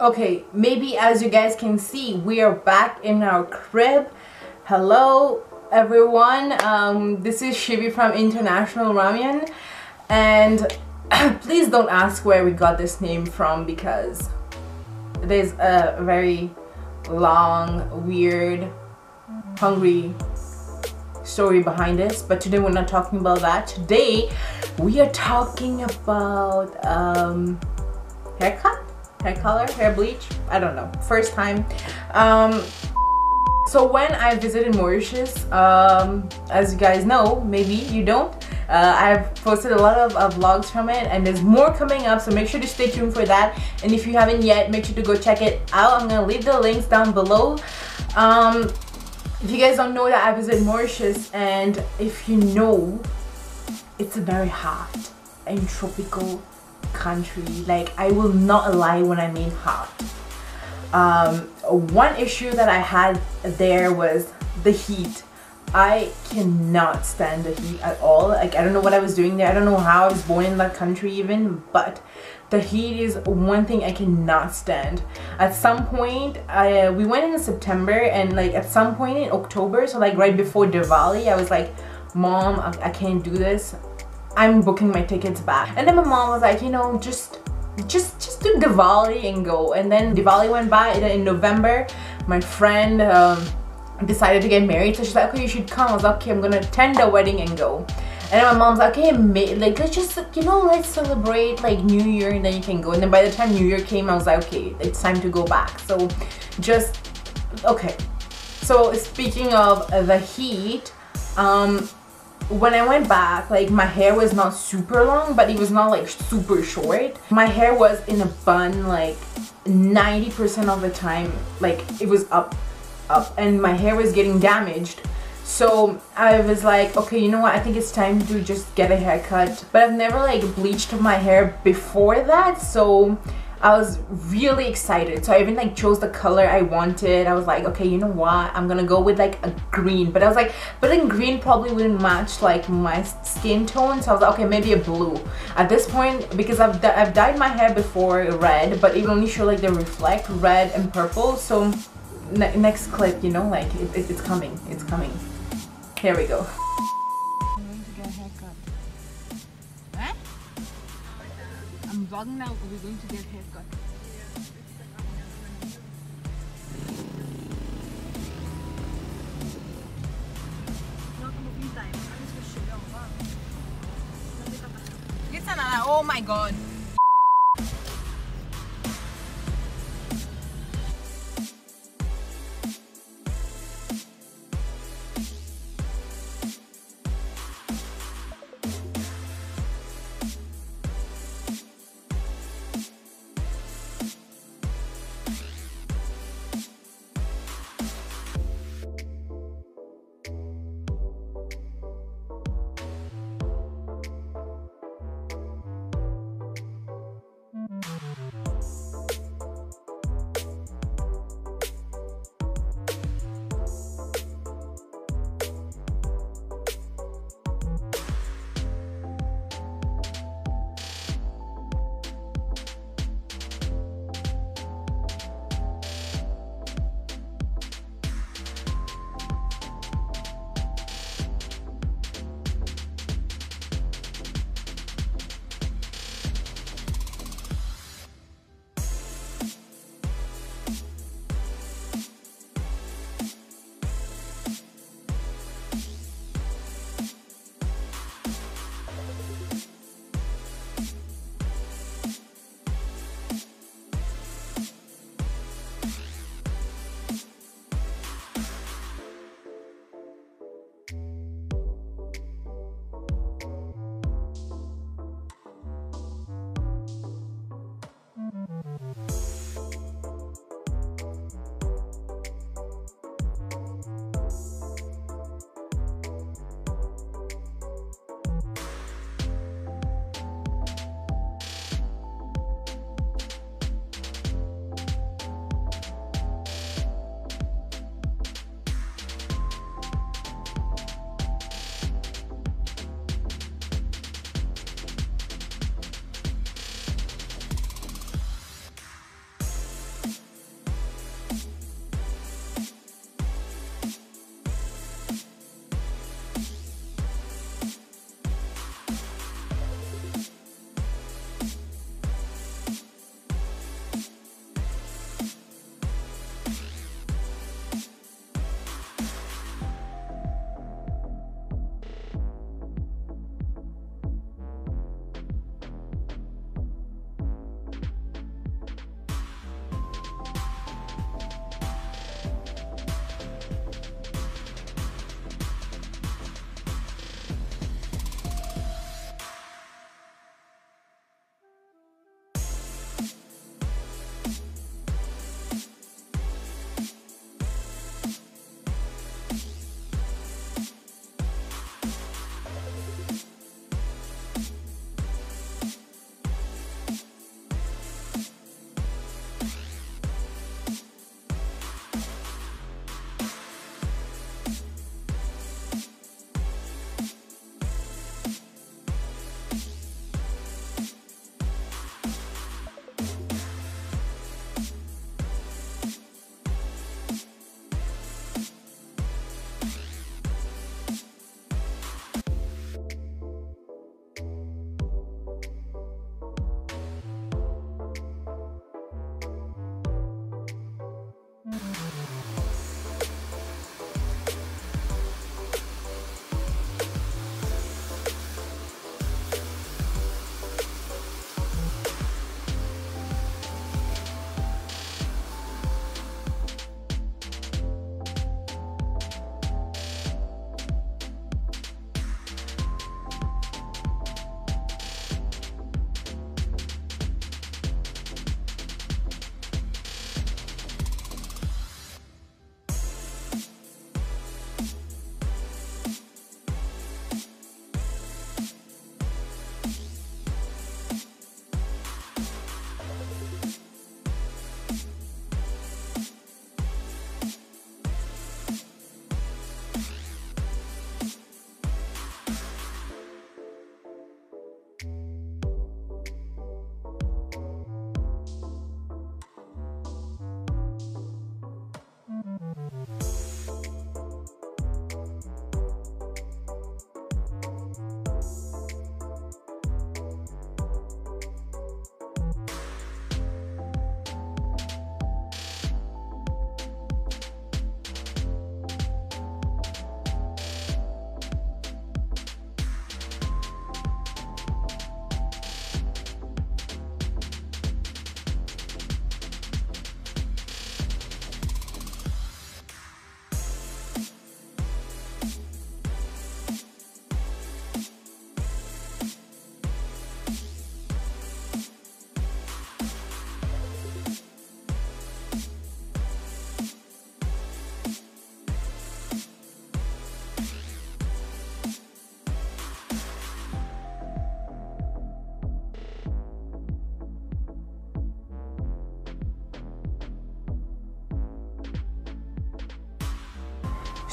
Okay, maybe as you guys can see, we are back in our crib. Hello everyone, this is Shibi from International Ramyun, and please don't ask where we got this name from because it is a very long, weird, hungry story behind this. But today we're not talking about that. Today we are talking about haircut? Hair color, hair bleach, I don't know, first time. So when I visited Mauritius, as you guys know, maybe you don't, I've posted a lot of vlogs from it, and there's more coming up, so make sure to stay tuned for that. And if you haven't yet, make sure to go check it out. I'm gonna leave the links down below. If you guys don't know that I visited Mauritius, and if you know, it's a very hot and tropical country. Like, I will not lie when I mean hot. One issue that I had there was the heat. I cannot stand the heat at all. Like, I don't know what I was doing there. I don't know how I was born in that country even, but the heat is one thing I cannot stand. At some point, we went in September, and like at some point in October, so like right before Diwali, I was like, Mom, I can't do this. I'm booking my tickets back. And then my mom was like, you know, just do Diwali and go. And then Diwali went by, and in November my friend decided to get married, so she's like, okay, you should come. I was like, okay, I'm gonna attend the wedding and go. And then my mom's like, okay, like, let's just, you know, let's celebrate like New Year and then you can go. And then by the time New Year came, I was like, okay, it's time to go back. So just, okay. So speaking of the heat, when I went back, like, my hair was not super long, but it was not like super short. My hair was in a bun like 90% of the time. Like, it was up, and my hair was getting damaged. So I was like, okay, you know what, I think it's time to just get a haircut. But I've never like bleached my hair before that, so I was really excited. So I even like chose the color I wanted. I was like, okay, you know what, I'm gonna go with like a green. But I was like, but then green probably wouldn't match like my skin tone. So I was like, okay, maybe a blue. At this point, because I've dyed my hair before red, but it only showed like the reflect red and purple. So next clip, you know, like it's coming, it's coming. Here we go. I'm vlogging now. We're going to get a haircut. Listen, oh my god.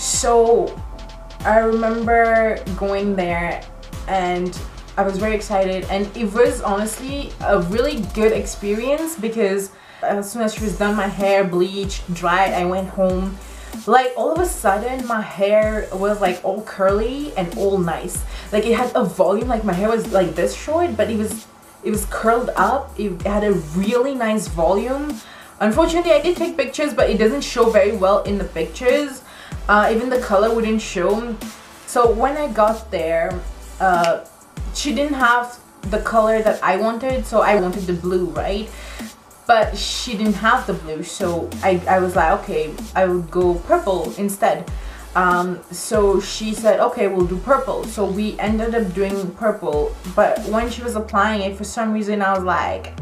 So I remember going there and I was very excited, and it was honestly a really good experience because as soon as she was done, my hair bleached, dried, I went home. Like all of a sudden my hair was like all curly and all nice. Like it had a volume, like my hair was like this short, but it was curled up. It had a really nice volume. Unfortunately I did take pictures, but it doesn't show very well in the pictures. Even the color wouldn't show. So when I got there, she didn't have the color that I wanted, so I wanted the blue, right? But she didn't have the blue, so I was like, okay, I would go purple instead. So she said, okay, we'll do purple. So we ended up doing purple, but when she was applying it, for some reason I was like,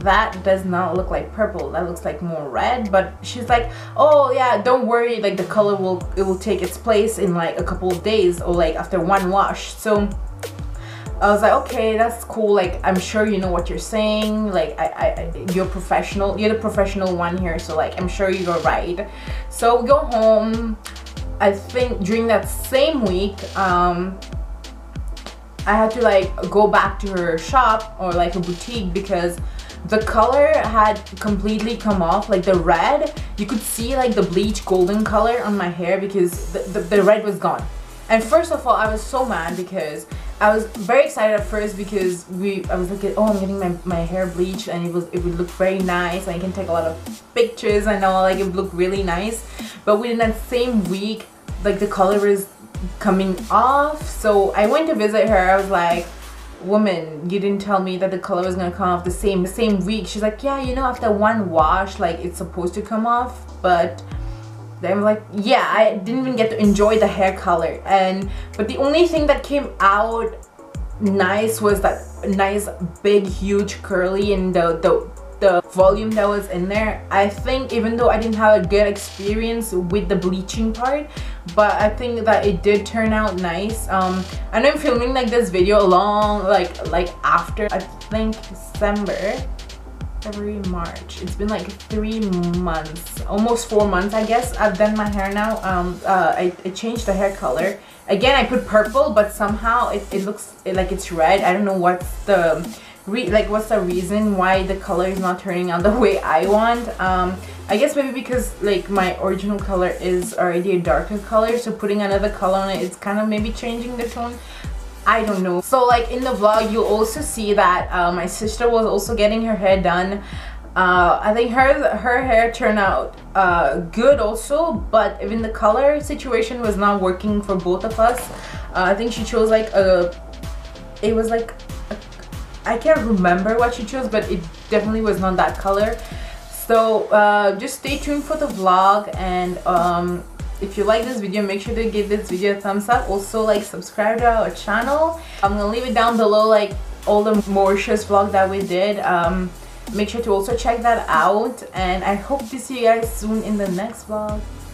that does not look like purple, that looks like more red. But she's like, oh yeah, don't worry, like the color will take its place in like a couple of days or like after one wash. So I was like, okay, that's cool, like I'm sure you know what you're saying, like you're the professional one here, so like I'm sure you're right. So we go home. I think during that same week I had to like go back to her shop or like a boutique because the color had completely come off. Like the red, you could see like the bleach golden color on my hair because the red was gone. And first of all, I was so mad because I was very excited at first because I was looking, oh, I'm getting my hair bleached and it would look very nice and I can take a lot of pictures and all, like it would look really nice. But within that same week, like the color was coming off. So I went to visit her. I was like, woman, you didn't tell me that the color was gonna come off the same week. She's like, yeah, you know, after one wash, like it's supposed to come off. But I'm like, yeah, I didn't even get to enjoy the hair color. But the only thing that came out nice was that nice big huge curly and the volume that was in there. I think even though I didn't have a good experience with the bleaching part, but I think that it did turn out nice. I know I'm filming like this video along like after I think December, February, March. It's been like 3 months, almost 4 months, I guess. I've done my hair now. I changed the hair color. Again, I put purple, but somehow it looks like it's red. I don't know what's the reason why the color is not turning out the way I want. I guess maybe because like my original color is already a darker color, so putting another color on it is kind of maybe changing the tone. I don't know. So like in the vlog you'll also see that my sister was also getting her hair done. I think her hair turned out good also, but even the color situation was not working for both of us. I think she chose like I can't remember what she chose, but it definitely was not that color. So just stay tuned for the vlog, and if you like this video, make sure to give this video a thumbs up. Also like subscribe to our channel. I'm gonna leave it down below like all the Mauritius vlog that we did. Make sure to also check that out, and I hope to see you guys soon in the next vlog.